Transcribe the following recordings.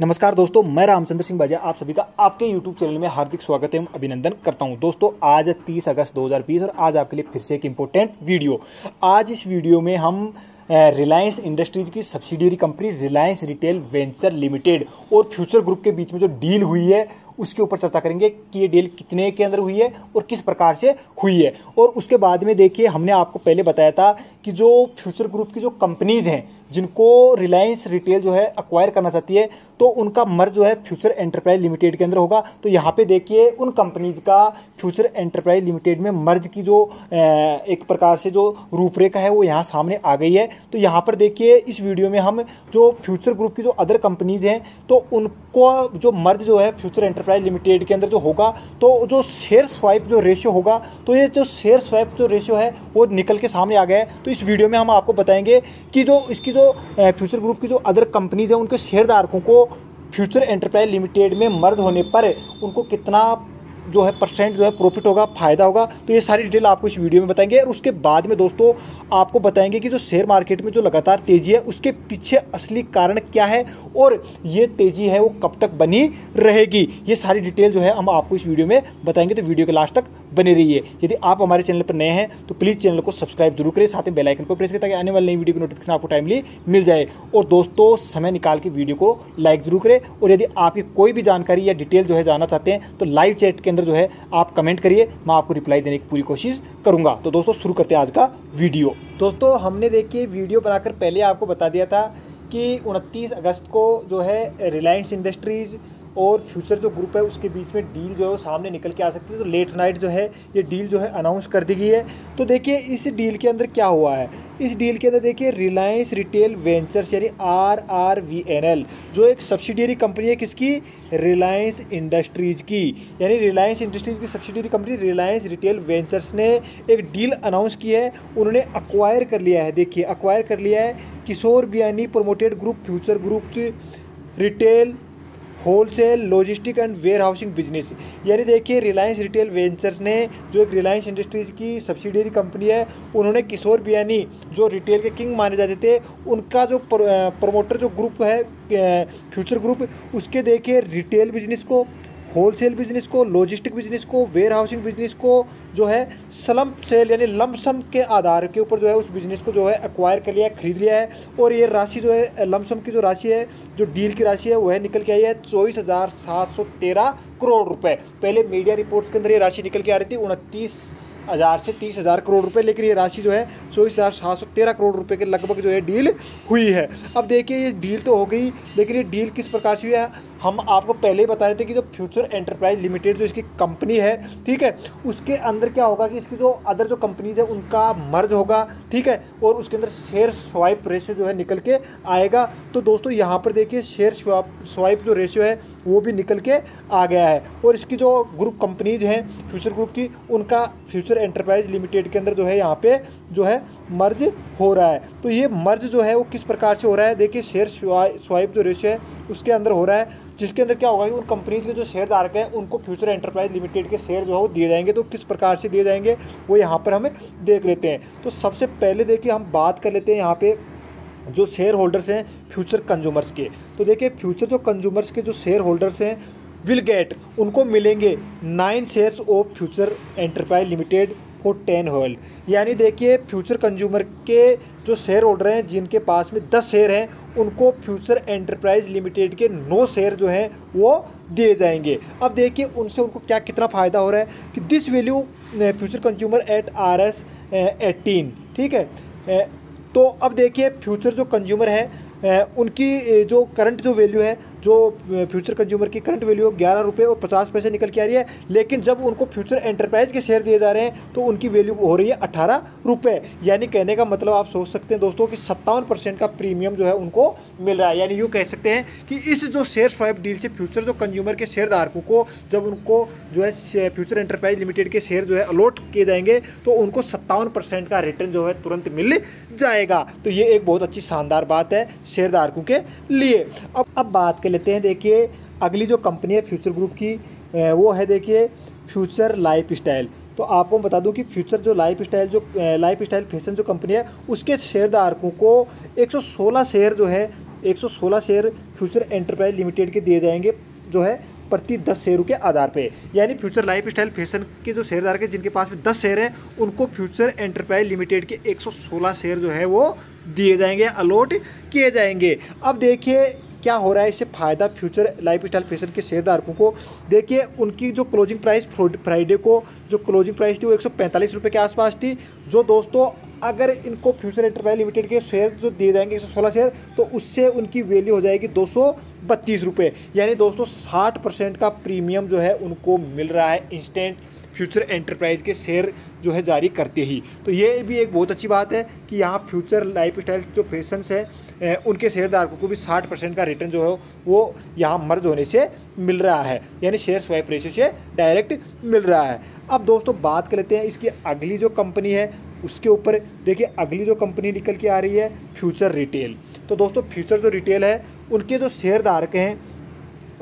नमस्कार दोस्तों, मैं रामचंद्र सिंह बाजिया आप सभी का आपके YouTube चैनल में हार्दिक स्वागत एवं अभिनंदन करता हूं। दोस्तों आज 30 अगस्त 2020 और आज आपके लिए फिर से एक इम्पोर्टेंट वीडियो। आज इस वीडियो में हम रिलायंस इंडस्ट्रीज की subsidiary company Reliance Retail venture limited और फ्यूचर ग्रुप के बीच में जो डील हुई है उसके ऊपर चर्चा करेंगे कि ये डील कितने के अंदर हुई है और किस प्रकार से हुई है। और उसके बाद में देखिए, हमने आपको पहले बताया था कि जो फ्यूचर ग्रुप की जो कंपनीज हैं जिनको रिलायंस रिटेल जो है अक्वायर करना चाहती है तो उनका मर्ज जो है फ्यूचर एंटरप्राइज लिमिटेड के अंदर होगा। तो यहाँ पे देखिए उन कंपनीज का फ्यूचर एंटरप्राइज लिमिटेड में मर्ज की जो एक प्रकार से जो रूपरेखा है वो यहाँ सामने आ गई है। तो यहाँ पर देखिए इस वीडियो में हम जो फ्यूचर ग्रुप की जो अदर कंपनीज हैं तो उनको जो मर्ज जो है फ्यूचर एंटरप्राइज लिमिटेड के अंदर जो होगा तो जो शेयर स्वाइप जो रेशियो होगा तो ये जो शेयर स्वाइप जो रेशियो है वो निकल के सामने आ गया है। तो इस वीडियो में हम आपको बताएंगे कि जो इसकी जो फ्यूचर ग्रुप की जो अदर कंपनीज हैं उनके शेयरधारकों को फ्यूचर एंटरप्राइज लिमिटेड में मर्ज होने पर उनको कितना जो है परसेंट जो है प्रॉफिट होगा, फायदा होगा। तो ये सारी डिटेल आपको इस वीडियो में बताएंगे। और उसके बाद में दोस्तों आपको बताएंगे कि जो शेयर मार्केट में जो लगातार तेजी है उसके पीछे असली कारण क्या है और ये तेजी है वो कब तक बनी रहेगी। ये सारी डिटेल जो है हम आपको इस वीडियो में बताएंगे, तो वीडियो के लास्ट तक बने रहिए। यदि आप हमारे चैनल पर नए हैं तो प्लीज़ चैनल को सब्सक्राइब जरूर करें, साथ में बेल आइकन को प्रेस करें ताकि आने वाली नई वीडियो की नोटिफिकेशन आपको टाइमली मिल जाए। और दोस्तों समय निकाल के वीडियो को लाइक जरूर करें। और यदि आपकी कोई भी जानकारी या डिटेल जो है जानना चाहते हैं तो लाइव चैट के अंदर जो है आप कमेंट करिए, मैं आपको रिप्लाई देने की पूरी कोशिश करूंगा। तो दोस्तों शुरू करते हैं आज का वीडियो। दोस्तों हमने देखिए वीडियो बनाकर पहले आपको बता दिया था कि 29 अगस्त को जो है रिलायंस इंडस्ट्रीज़ और फ्यूचर जो ग्रुप है उसके बीच में डील जो है वो सामने निकल के आ सकती है। तो लेट नाइट जो है ये डील जो है अनाउंस कर दी गई है। तो देखिए इस डील के अंदर क्या हुआ है। इस डील के अंदर देखिए रिलायंस रिटेल वेंचर्स यानी RRVNL जो एक सब्सिडियरी कंपनी है किसकी, रिलायंस इंडस्ट्रीज़ की। यानी रिलायंस इंडस्ट्रीज़ की subsidiary company Reliance Retail Ventures ने एक डील अनाउंस की है, उन्होंने अक्वायर कर लिया है। देखिए अक्वायर कर लिया है Kishore Biyani promoted group Future Group retail wholesale logistic and warehousing business. यानी देखिए रिलायंस रिटेल वेंचर्स ने जो एक रिलायंस इंडस्ट्रीज़ की सब्सिडियरी कंपनी है उन्होंने किशोर बियानी जो रिटेल के किंग माने जाते थे उनका जो प्रमोटर जो ग्रुप है फ्यूचर ग्रुप उसके देखिए रिटेल बिजनेस को, होलसेल बिजनेस को, लॉजिस्टिक बिजनेस को, वेयर हाउसिंग बिजनेस को जो है स्लम्प सेल यानी लमसम के आधार के ऊपर जो है उस बिज़नेस को जो है अक्वायर कर लिया है, खरीद लिया है। और ये राशि जो है लमसम की जो राशि है जो डील की राशि है वह निकल के आई है 24,713 करोड़ रुपए। पहले मीडिया रिपोर्ट्स के अंदर ये राशि निकल के आ रही थी 29,000 से 30,000 करोड़ रुपए, लेकिन ये राशि जो है 24,713 करोड़ रुपए के लगभग जो है डील हुई है। अब देखिए ये डील तो हो गई, लेकिन ये डील किस प्रकार से हुई है हम आपको पहले ही बता रहे थे कि जो फ्यूचर एंटरप्राइज लिमिटेड जो इसकी कंपनी है, ठीक है, उसके अंदर क्या होगा कि इसकी जो अदर जो कंपनीज है उनका मर्ज होगा, ठीक है, और उसके अंदर शेयर स्वाइप रेशियो जो है निकल के आएगा। तो दोस्तों यहाँ पर देखिए शेयर स्वाइप जो रेशियो है वो भी निकल के आ गया है। और इसकी जो ग्रुप कंपनीज हैं फ्यूचर ग्रुप की उनका फ्यूचर एंटरप्राइज लिमिटेड के अंदर जो है यहाँ पे जो है मर्ज हो रहा है। तो ये मर्ज जो है वो किस प्रकार से हो रहा है, देखिए शेयर स्वाइप जो रेशियो है उसके अंदर हो रहा है, जिसके अंदर क्या होगा कि उन कंपनीज के जो शेयरधारक हैं उनको फ्यूचर एंटरप्राइज लिमिटेड के शेयर जो है वो दिए जाएंगे। तो किस प्रकार से दिए जाएंगे वो यहाँ पर हमें देख लेते हैं। तो सबसे पहले देखिए हम बात कर लेते हैं यहाँ पे जो शेयर होल्डर्स हैं फ्यूचर कंज्यूमर्स के। तो देखिए फ्यूचर जो कंज्यूमर्स के जो शेयर होल्डर्स हैं विल गेट, उनको मिलेंगे 9 shares of Future Enterprise Limited for 10 hold. यानी देखिए फ्यूचर कंज्यूमर के जो शेयर होल्डर हैं जिनके पास में 10 शेयर हैं उनको फ्यूचर एंटरप्राइज लिमिटेड के 9 शेयर जो हैं वो दिए जाएंगे। अब देखिए उनसे उनको क्या कितना फ़ायदा हो रहा है कि this value Future Consumer at RS 18, ठीक है। तो अब देखिए फ्यूचर जो कंज्यूमर है उनकी जो करंट जो वैल्यू है जो फ्यूचर कंज्यूमर की करंट वैल्यू 11 रुपये और 50 पैसे निकल के आ रही है, लेकिन जब उनको फ्यूचर एंटरप्राइज के शेयर दिए जा रहे हैं तो उनकी वैल्यू हो रही है 18 रुपये। यानी कहने का मतलब आप सोच सकते हैं दोस्तों कि 57% का प्रीमियम जो है उनको मिल रहा है। यानी यूँ कह सकते हैं कि इस जो शेयर स्वाइप डील से फ्यूचर जो कंज्यूमर के शेयरधारकों को जब उनको जो है फ्यूचर एंटरप्राइज लिमिटेड के शेयर जो है अलॉट किए जाएंगे तो उनको 57% का रिटर्न जो है तुरंत मिल जाएगा। तो ये एक बहुत अच्छी शानदार बात है शेयरधारकों के लिए। अब बात कर लेते हैं देखिए अगली जो कंपनी है फ्यूचर ग्रुप की वो है देखिए फ्यूचर लाइफस्टाइल। तो आपको बता दूं कि फ्यूचर जो लाइफ स्टाइल फैशन जो कंपनी है उसके शेयरधारकों को 116 शेयर जो है 116 शेयर फ्यूचर एंटरप्राइज लिमिटेड के दिए जाएंगे जो है प्रति 10 शेयरों के आधार पे। यानी फ्यूचर लाइफ स्टाइल फैशन के जो शेयरधारक हैं जिनके पास में 10 शेयर हैं उनको फ्यूचर एंटरप्राइज लिमिटेड के 116 शेयर जो है वो दिए जाएंगे, अलॉट किए जाएंगे। अब देखिए क्या हो रहा है, इससे फ़ायदा फ्यूचर लाइफ स्टाइल फैशन के शेयरधारकों को। देखिए उनकी जो क्लोजिंग प्राइस फ्राइडे को जो क्लोजिंग प्राइस थी वो 145 रुपये के आसपास थी। जो दोस्तों अगर इनको फ्यूचर एंटरप्राइज लिमिटेड के शेयर जो दिए जाएंगे 116 शेयर तो उससे उनकी वैल्यू हो जाएगी 232 रुपये। यानी दोस्तों 60% का प्रीमियम जो है उनको मिल रहा है इंस्टेंट फ्यूचर एंटरप्राइज के शेयर जो है जारी करते ही। तो ये भी एक बहुत अच्छी बात है कि यहाँ फ्यूचर लाइफ स्टाइल जो फैशंस है उनके शेयरधारकों को भी 60% का रिटर्न जो है वो यहाँ मर्ज होने से मिल रहा है, यानी शेयर स्वाइप रेशियो से डायरेक्ट मिल रहा है। अब दोस्तों बात कर लेते हैं इसकी अगली जो कंपनी है उसके ऊपर। देखिए अगली जो कंपनी निकल के आ रही है फ्यूचर रिटेल। तो दोस्तों फ्यूचर जो रिटेल है उनके जो शेयरधारक हैं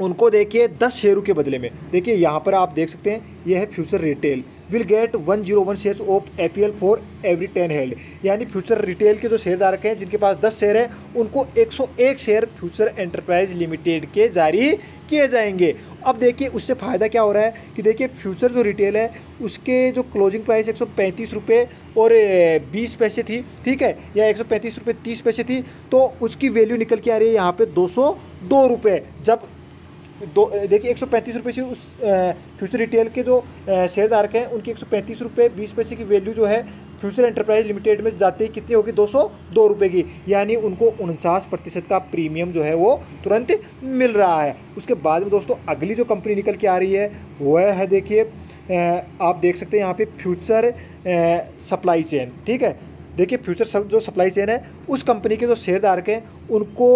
उनको देखिए 10 शेयरों के बदले में, देखिए यहाँ पर आप देख सकते हैं यह है Future Retail will get 101 shares of APL for every 10 held. यानी फ्यूचर रिटेल के जो शेयरधारक हैं जिनके पास 10 शेयर है उनको 101 शेयर फ्यूचर एंटरप्राइज लिमिटेड के जारी किए जाएंगे। अब देखिए उससे फ़ायदा क्या हो रहा है कि देखिए फ्यूचर जो रिटेल है उसके जो क्लोजिंग प्राइस 135 रुपये और 20 पैसे थी, ठीक है, या 135 रुपये 30 पैसे थी, तो उसकी वैल्यू निकल के आ रही है यहाँ पे 202 रुपये। जब देखिए 135 रुपये से उस फ्यूचर रिटेल के जो शेयरधारक हैं उनकी 135 रुपये 20 पैसे की वैल्यू जो है फ्यूचर एंटरप्राइज लिमिटेड में जाते ही कितनी होगी 202 रुपये की। यानी उनको 49% का प्रीमियम जो है वो तुरंत मिल रहा है। उसके बाद में दोस्तों अगली जो कंपनी निकल के आ रही है वह है, देखिए आप देख सकते हैं यहाँ पे फ्यूचर सप्लाई चेन, ठीक है। देखिए फ्यूचर जो सप्लाई चेन है उस कंपनी के जो शेयरधारक हैं उनको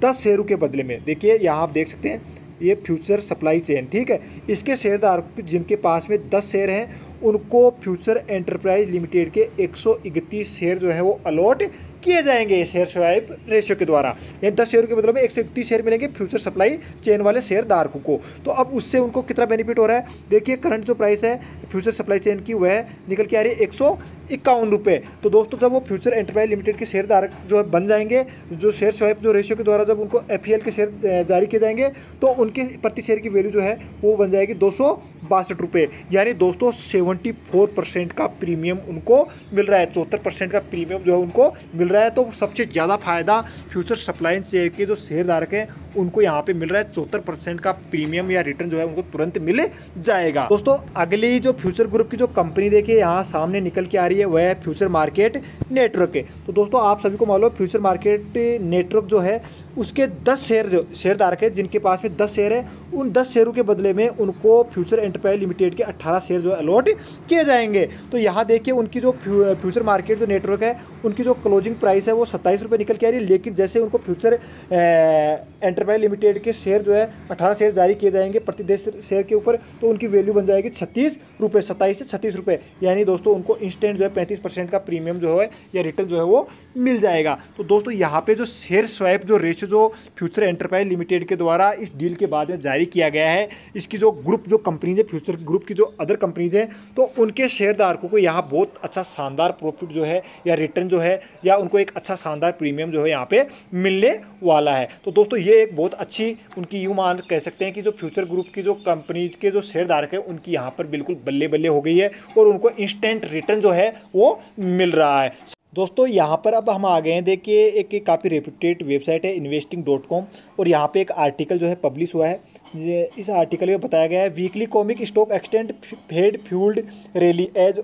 10 शेयरों के बदले में, देखिए यहाँ आप देख सकते हैं ये फ्यूचर सप्लाई चेन, ठीक है, इसके शेयरधारक जिनके पास में 10 शेयर हैं उनको फ्यूचर एंटरप्राइज लिमिटेड के 131 शेयर जो है वो अलॉट किए जाएंगे शेयर स्वाइप रेशियो के द्वारा। यानी 10 शेयर के बदले में 131 शेयर मिलेंगे फ्यूचर सप्लाई चेन वाले शेयरधारकों को। तो अब उससे उनको कितना बेनिफिट हो रहा है, देखिए करंट जो प्राइस है फ्यूचर सप्लाई चेन की वह निकल के आ रही है 151 रुपये। तो दोस्तों जब वो फ्यूचर एंटरप्राइज लिमिटेड के शेयरधारक जो है बन जाएंगे, जो शेयर स्वाइप जो रेशियो के द्वारा जब उनको एफईएल के शेयर जारी किए जाएंगे तो उनके प्रति शेयर की वैल्यू जो है वो बन जाएगी 262 रुपये। यानी दोस्तों 74% का प्रीमियम उनको मिल रहा है, 74% का प्रीमियम जो है उनको मिल रहा है। तो सबसे ज़्यादा फायदा फ्यूचर सप्लाई चेन के जो शेयरधारक हैं उनको यहाँ पे मिल रहा है, 74% का प्रीमियम या रिटर्न जो है उनको तुरंत मिल जाएगा। दोस्तों अगली जो फ्यूचर ग्रुप की जो कंपनी देखिए यहाँ सामने निकल के आ रही है वह है फ्यूचर मार्केट नेटवर्क है। तो दोस्तों आप सभी को मालूम है फ्यूचर मार्केट नेटवर्क जो है उसके 10 शेयर जो शेयरधारक है जिनके पास में 10 शेयर है उन 10 शेयरों के बदले में उनको फ्यूचर एंटरप्राइज लिमिटेड के 18 शेयर जो है अलॉट किए जाएंगे। तो यहाँ देखिए उनकी जो फ्यूचर मार्केट जो नेटवर्क है उनकी जो क्लोजिंग प्राइस है वो 27 रुपये निकल के आ रही है, लेकिन जैसे उनको फ्यूचर एंटरप्राइज लिमिटेड के शेयर जो है 18 शेयर जारी किए जाएंगे प्रति 10 शेयर के ऊपर तो उनकी वैल्यू बन जाएगी 36 रुपये, 27 से 36 रुपये। यानी दोस्तों उनको इंस्टेंट जो है 35% का प्रीमियम जो है या रिटर्न जो है वो मिल जाएगा। तो दोस्तों यहाँ पे जो शेयर स्वाइप जो रेशियो जो फ्यूचर एंटरप्राइज लिमिटेड के द्वारा इस डील के बाद में जारी किया गया है, इसकी जो ग्रुप जो कंपनीज है फ्यूचर ग्रुप की जो अदर कंपनीज हैं तो उनके शेयरधारकों को यहाँ बहुत अच्छा शानदार प्रॉफिट जो है या रिटर्न जो है या उनको एक अच्छा शानदार प्रीमियम जो है यहाँ पे मिलने वाला है। तो दोस्तों ये एक बहुत अच्छी उनकी यूँ मान कह सकते हैं कि जो फ्यूचर ग्रुप की जो कंपनीज के जो शेयरधारक है उनकी यहाँ पर बिल्कुल बल्ले बल्ले हो गई है और उनको इंस्टेंट रिटर्न जो है वो मिल रहा है। दोस्तों यहाँ पर अब हम आ गए हैं, देखिए एक काफ़ी रेप्यूटेड वेबसाइट है investing.com और यहाँ पे एक आर्टिकल जो है पब्लिश हुआ है। इस आर्टिकल में बताया गया है weekly comic stock extend fade fuelled rally as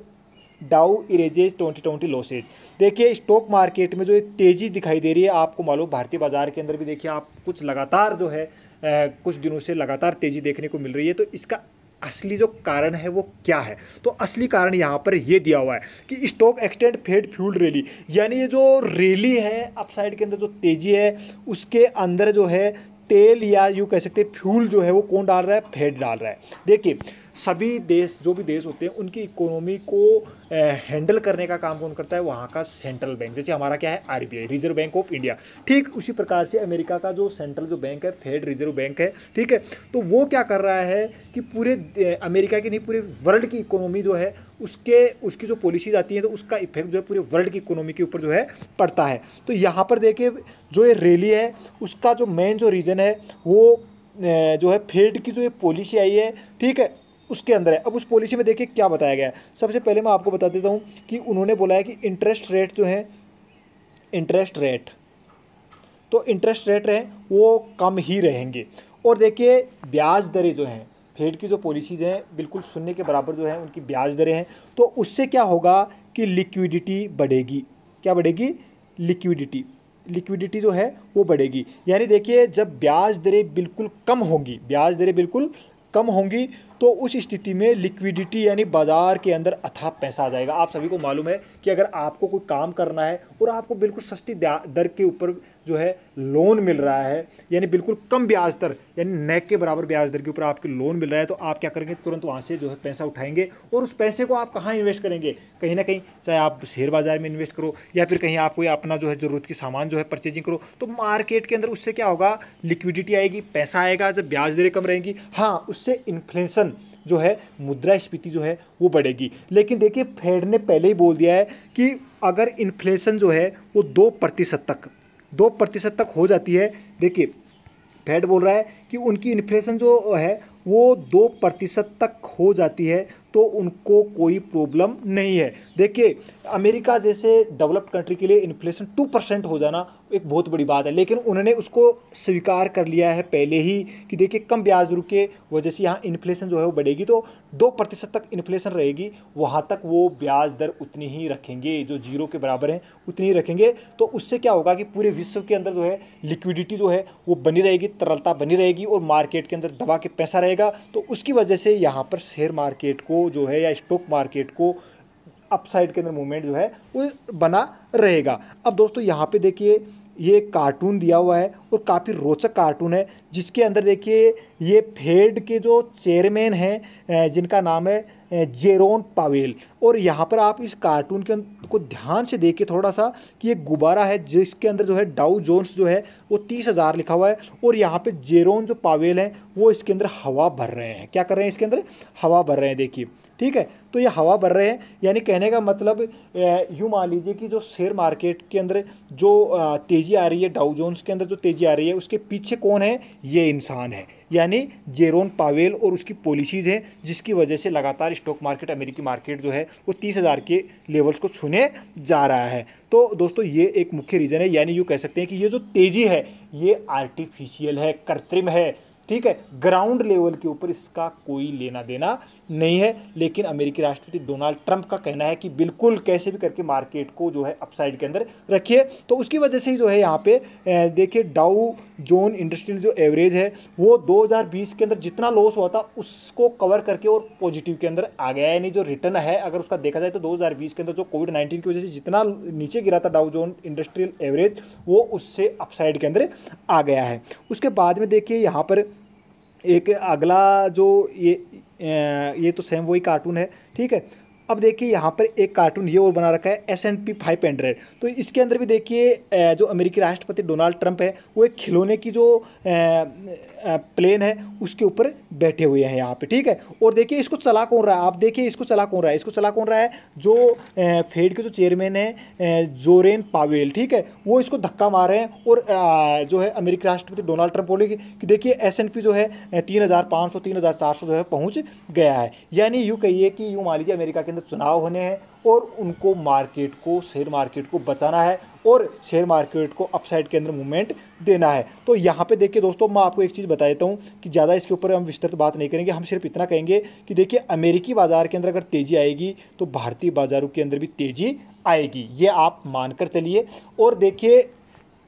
Dow erases 2020 losses. देखिए स्टॉक मार्केट में जो तेज़ी दिखाई दे रही है आपको मालूम भारतीय बाजार के अंदर भी देखिए आप कुछ लगातार जो है कुछ दिनों से लगातार तेज़ी देखने को मिल रही है। तो इसका असली जो कारण है वो क्या है, तो असली कारण यहाँ पर ये दिया हुआ है कि stock extend fade fuel rally, यानी ये जो रैली है अपसाइड के अंदर जो तेजी है उसके अंदर जो है तेल या यूँ कह सकते हैं फ्यूल जो है वो कौन डाल रहा है, फेड डाल रहा है। देखिए सभी देश जो भी देश होते हैं उनकी इकोनॉमी को हैंडल करने का काम कौन करता है, वहाँ का सेंट्रल बैंक। जैसे हमारा क्या है RBI Reserve Bank of India, ठीक उसी प्रकार से अमेरिका का जो सेंट्रल जो बैंक है फेड रिजर्व बैंक है, ठीक है। तो वो क्या कर रहा है कि पूरे अमेरिका की नहीं पूरे वर्ल्ड की इकोनॉमी जो है उसकी जो पॉलिसीज आती है तो उसका इफेक्ट जो है पूरे वर्ल्ड की इकोनॉमी के ऊपर जो है पड़ता है। तो यहाँ पर देखिए जो ये रैली है उसका जो मेन जो रीज़न है वो जो है फेड की जो ये पॉलिसी आई है, ठीक है, उसके अंदर है। अब उस पॉलिसी में देखिए क्या बताया गया है। सबसे पहले मैं आपको बता देता हूँ कि उन्होंने बोला है कि इंटरेस्ट रेट रहे वो कम ही रहेंगे। और देखिए ब्याज दरें जो हैं फेड की जो पॉलिसीज़ हैं बिल्कुल शून्य के बराबर जो है उनकी ब्याज दरें हैं, तो उससे क्या होगा कि लिक्विडिटी बढ़ेगी। क्या बढ़ेगी? लिक्विडिटी जो है वो बढ़ेगी। यानी देखिए जब ब्याज दरें बिल्कुल कम होंगी, ब्याज दरें बिल्कुल कम होंगी तो उस स्थिति में लिक्विडिटी यानी बाज़ार के अंदर अथाह पैसा आ जाएगा। आप सभी को मालूम है कि अगर आपको कोई काम करना है और आपको बिल्कुल सस्ती दर के ऊपर जो है लोन मिल रहा है, यानी बिल्कुल कम ब्याज दर यानी नेक के बराबर ब्याज दर के ऊपर आपके लोन मिल रहा है, तो आप क्या करेंगे? तुरंत वहाँ से जो है पैसा उठाएंगे और उस पैसे को आप कहाँ इन्वेस्ट करेंगे? कहीं ना कहीं, चाहे आप शेयर बाजार में इन्वेस्ट करो या फिर कहीं आप कोई अपना जो है ज़रूरत की सामान जो है परचेजिंग करो। तो मार्केट के अंदर उससे क्या होगा? लिक्विडिटी आएगी, पैसा आएगा जब ब्याज दरें कम रहेंगी। हाँ, उससे इन्फ्लेशन जो है मुद्रास्फीति जो है वो बढ़ेगी। लेकिन देखिए फेड ने पहले ही बोल दिया है कि अगर इन्फ्लेशन जो है वो 2% तक 2% तक हो जाती है, देखिए फेड बोल रहा है कि उनकी इन्फ्लेशन जो है वो 2% तक हो जाती है तो उनको कोई प्रॉब्लम नहीं है। देखिए अमेरिका जैसे डेवलप्ड कंट्री के लिए इन्फ्लेशन 2% हो जाना एक बहुत बड़ी बात है, लेकिन उन्होंने उसको स्वीकार कर लिया है पहले ही कि देखिए कम ब्याज दर के वजह से यहाँ इन्फ्लेशन जो है वो बढ़ेगी। तो 2% तक इन्फ्लेशन रहेगी, वहाँ तक वो ब्याज दर उतनी ही रखेंगे जो 0 के बराबर है उतनी ही रखेंगे। तो उससे क्या होगा कि पूरे विश्व के अंदर जो है लिक्विडिटी जो है वो बनी रहेगी, तरलता बनी रहेगी और मार्केट के अंदर दबा के पैसा रहेगा। तो उसकी वजह से यहाँ पर शेयर मार्केट को जो है या स्टॉक मार्केट को अपसाइड के अंदर मूवमेंट जो है वो बना रहेगा। अब दोस्तों यहाँ पे देखिए ये कार्टून दिया हुआ है और काफ़ी रोचक कार्टून है, जिसके अंदर देखिए ये फेड के जो चेयरमैन हैं जिनका नाम है जेरोम पावेल, और यहाँ पर आप इस कार्टून के को ध्यान से देखिए थोड़ा सा कि ये गुब्बारा है जिसके अंदर जो है डाउ जोन्स जो है वो 30,000 लिखा हुआ है और यहाँ पे जेरोम जो पावेल हैं वो इसके अंदर हवा भर रहे हैं। क्या कर रहे हैं? इसके अंदर हवा भर रहे हैं, देखिए, ठीक है। तो ये हवा भर रहे हैं, यानी कहने का मतलब यूँ मान लीजिए कि जो शेयर मार्केट के अंदर जो तेज़ी आ रही है, डाउ जोन्स के अंदर जो तेज़ी आ रही है, उसके पीछे कौन है? ये इंसान है, यानी जेरोम पावेल और उसकी पॉलिसीज़ हैं, जिसकी वजह से लगातार स्टॉक मार्केट, अमेरिकी मार्केट जो है वो 30,000 के लेवल्स को छूने जा रहा है। तो दोस्तों ये एक मुख्य रीज़न है, यानी यूँ कह सकते हैं कि ये जो तेज़ी है ये आर्टिफिशियल है, कृत्रिम है, ठीक है। ग्राउंड लेवल के ऊपर इसका कोई लेना देना नहीं है। लेकिन अमेरिकी राष्ट्रपति डोनाल्ड ट्रंप का कहना है कि बिल्कुल कैसे भी करके मार्केट को जो है अपसाइड के अंदर रखिए। तो उसकी वजह से ही जो है यहाँ पे देखिए डाउ जोन इंडस्ट्रियल जो एवरेज है वो 2020 के अंदर जितना लॉस हुआ था उसको कवर करके और पॉजिटिव के अंदर आ गया है। यानी जो रिटर्न है अगर उसका देखा जाए तो 2020 के अंदर जो कोविड-19 की वजह से जितना नीचे गिरा था डाउ जोन इंडस्ट्रियल एवरेज वो उससे अपसाइड के अंदर आ गया है। उसके बाद में देखिए यहाँ पर एक अगला जो ये तो सेम वही कार्टून है, ठीक है। अब देखिए यहाँ पर एक कार्टून ये और बना रखा है S&P 500। तो इसके अंदर भी देखिए जो अमेरिकी राष्ट्रपति डोनाल्ड ट्रंप है वो एक खिलौने की जो प्लेन है उसके ऊपर बैठे हुए हैं यहाँ पे, ठीक है। और देखिए इसको चला कौन रहा है? आप देखिए इसको चला कौन रहा है? इसको चला कौन रहा है? जो फेड के जो चेयरमैन है जेरोम पावेल, ठीक है, वो इसको धक्का मार रहे हैं। और जो है अमेरिकी राष्ट्रपति डोनाल्ड ट्रंप बोले कि देखिए S&P जो है 3500 3400 जो है पहुँच गया है। यानी यूँ कहिए कि यूँ मान लीजिए अमेरिका के अंदर चुनाव होने हैं और उनको मार्केट को, शेयर मार्केट को बचाना है और शेयर मार्केट को अपसाइड के अंदर मूवमेंट देना है। तो यहाँ पे देखिए दोस्तों मैं आपको एक चीज़ बता देता हूँ कि ज़्यादा इसके ऊपर हम विस्तृत बात नहीं करेंगे। हम सिर्फ इतना कहेंगे कि देखिए अमेरिकी बाज़ार के अंदर अगर तेज़ी आएगी तो भारतीय बाज़ारों के अंदर भी तेज़ी आएगी, ये आप मानकर चलिए। और देखिए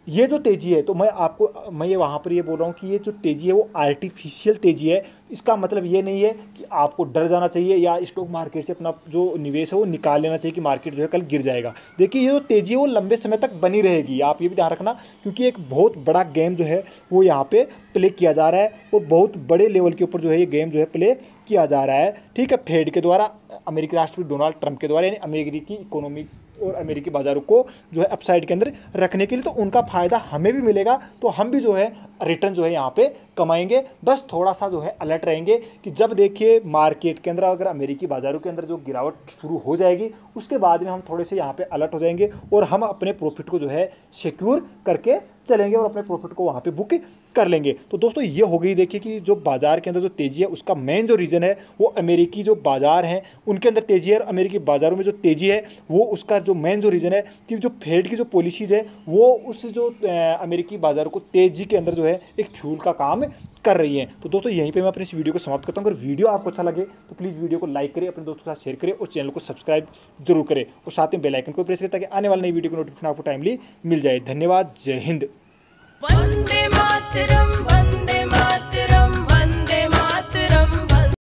ये जो तेज़ी है तो मैं ये वहाँ पर ये बोल रहा हूँ कि ये जो तेज़ी है वो आर्टिफिशियल तेज़ी है। इसका मतलब ये नहीं है कि आपको डर जाना चाहिए या स्टॉक मार्केट से अपना जो निवेश है वो निकाल लेना चाहिए कि मार्केट जो है कल गिर जाएगा। देखिए ये जो तेज़ी है वो लंबे समय तक बनी रहेगी, आप ये भी ध्यान रखना, क्योंकि एक बहुत बड़ा गेम जो है वो यहाँ पर प्ले किया जा रहा है और बहुत बड़े लेवल के ऊपर जो है ये गेम जो है प्ले किया जा रहा है, ठीक है, फेड के द्वारा, अमेरिकी राष्ट्रपति डोनाल्ड ट्रंप के द्वारा, यानी अमेरिकी इकोनॉमी और अमेरिकी बाज़ारों को जो है अपसाइड के अंदर रखने के लिए। तो उनका फ़ायदा हमें भी मिलेगा, तो हम भी जो है रिटर्न जो है यहाँ पे कमाएंगे। बस थोड़ा सा जो है अलर्ट रहेंगे कि जब देखिए मार्केट के अंदर अगर अमेरिकी बाज़ारों के अंदर जो गिरावट शुरू हो जाएगी उसके बाद में हम थोड़े से यहाँ पे अलर्ट हो जाएंगे और हम अपने प्रॉफिट को जो है सिक्योर करके चलेंगे और अपने प्रॉफिट को वहाँ पे बुक कर लेंगे। तो दोस्तों ये हो गई देखिए कि जो बाज़ार के अंदर जो तेज़ी है उसका मेन जो रीज़न है वो अमेरिकी जो बाज़ार हैं उनके अंदर तेज़ी है, और अमेरिकी बाज़ारों में जो तेज़ी है वो उसका जो मेन जो रीज़न है कि जो फेड की जो पॉलिसीज़ है वो उस जो अमेरिकी बाज़ार को तेज़ी के अंदर जो है एक फ्यूल का काम कर रही हैं। तो दोस्तों यहीं पे मैं अपने इस वीडियो को समाप्त करता हूँ। अगर वीडियो आपको अच्छा लगे तो प्लीज़ वीडियो को लाइक करें, अपने दोस्तों के साथ शेयर करें और चैनल को सब्सक्राइब जरूर करें और साथ में बेल आइकन को प्रेस करें ताकि आने वाली नई वीडियो की नोटिफिकेशन आपको टाइमली मिल जाए। धन्यवाद, जय हिंद।